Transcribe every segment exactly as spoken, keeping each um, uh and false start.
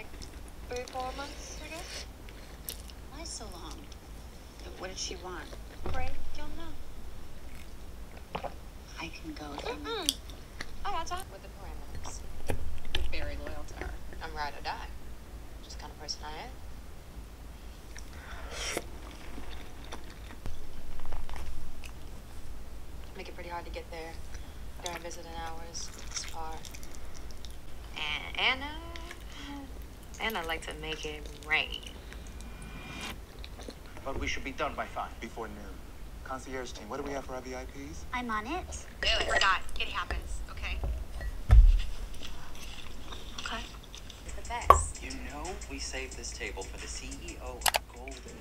like three or four months, I guess. Why so long? What did she want? Pray, don't know. I can go. Mm-mm. I got time with the parameters. I'm very loyal to her. I'm ride or die. Just the kind of person I am. Make it pretty hard to get there during visiting hours. It's far. And Anna, Anna like to make it rain. But we should be done by five before noon. Concierge team, what do we have for our V I Ps? I'm on it. Really forgot. It happens. Okay. Okay. It's the best. You know, we saved this table for the C E O of Golden.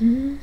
Mm-hmm.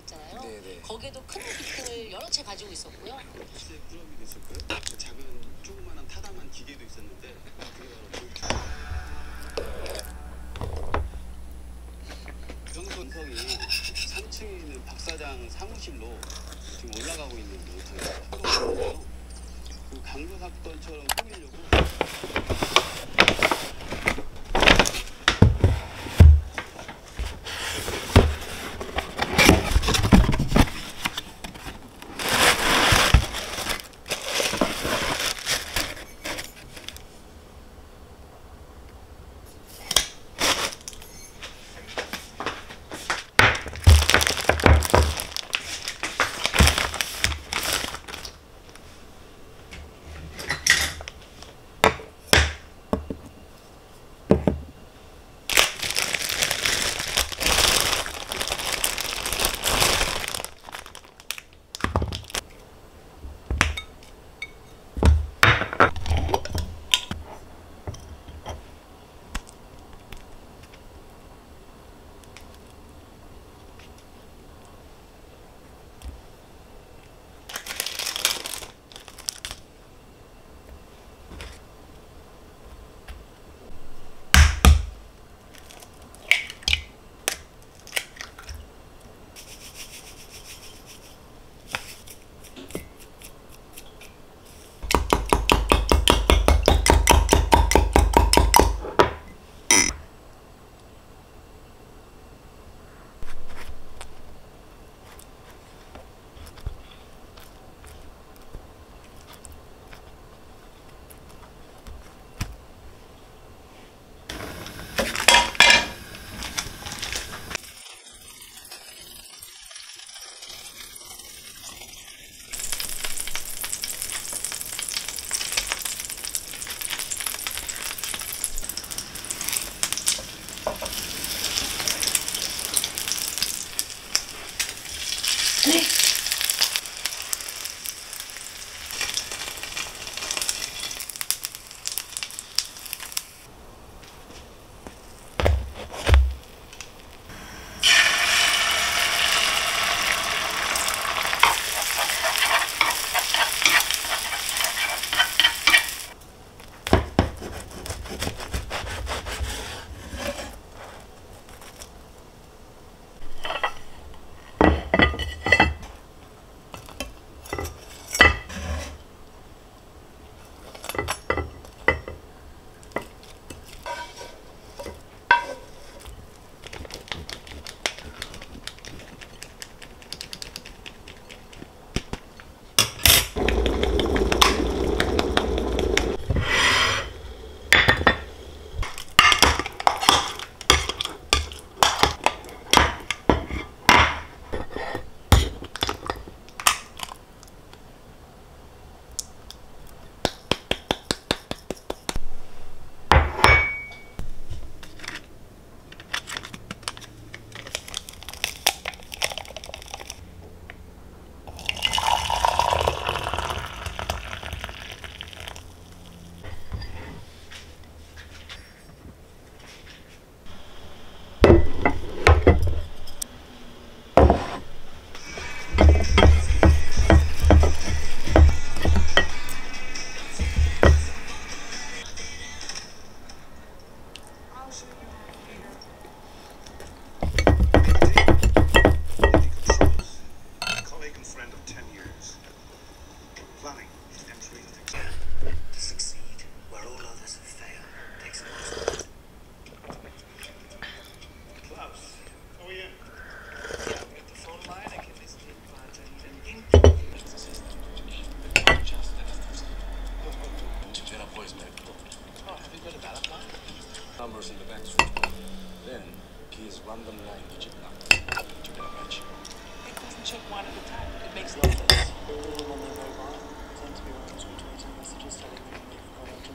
있잖아요. 네네. 거기에도 큰 빅텐을 여러 채 가지고 있었고요. 혹시 구름이 됐을까요? 그 작은 조그만한 타다만 기계도 있었는데 그게 바로 정선성이 삼 층에 있는 박사장 사무실로 지금 올라가고 있는 모습이에요. 그 강도사건처럼 꾸미려고. Numbers in the back street. Then, he is random line to chip up. To get a match. It doesn't check one at a time. It makes a lot of sense. All of them on their mobile. Seems to be writing tweets and messages telling me to